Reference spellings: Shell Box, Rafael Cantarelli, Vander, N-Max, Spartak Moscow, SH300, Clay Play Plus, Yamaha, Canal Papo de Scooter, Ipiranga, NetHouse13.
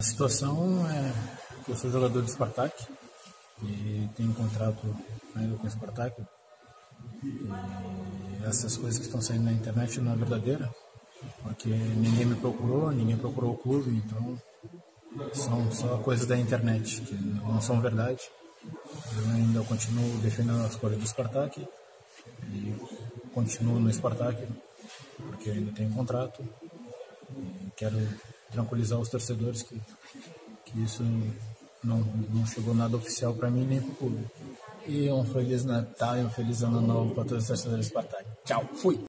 A situação é que eu sou jogador de Spartak e tenho um contrato ainda com o Spartak. E essas coisas que estão saindo na internet não é verdadeira, porque ninguém me procurou, ninguém procurou o clube, então são só coisas da internet que não são verdade. Eu ainda continuo defendendo a escolha do Spartak e continuo no Spartak, porque eu ainda tenho um contrato e quero tranquilizar os torcedores que isso não chegou nada oficial para mim nem para o clube. E um Feliz Natal e um Feliz Ano Novo para todos os torcedores do Spartak. Tchau, fui!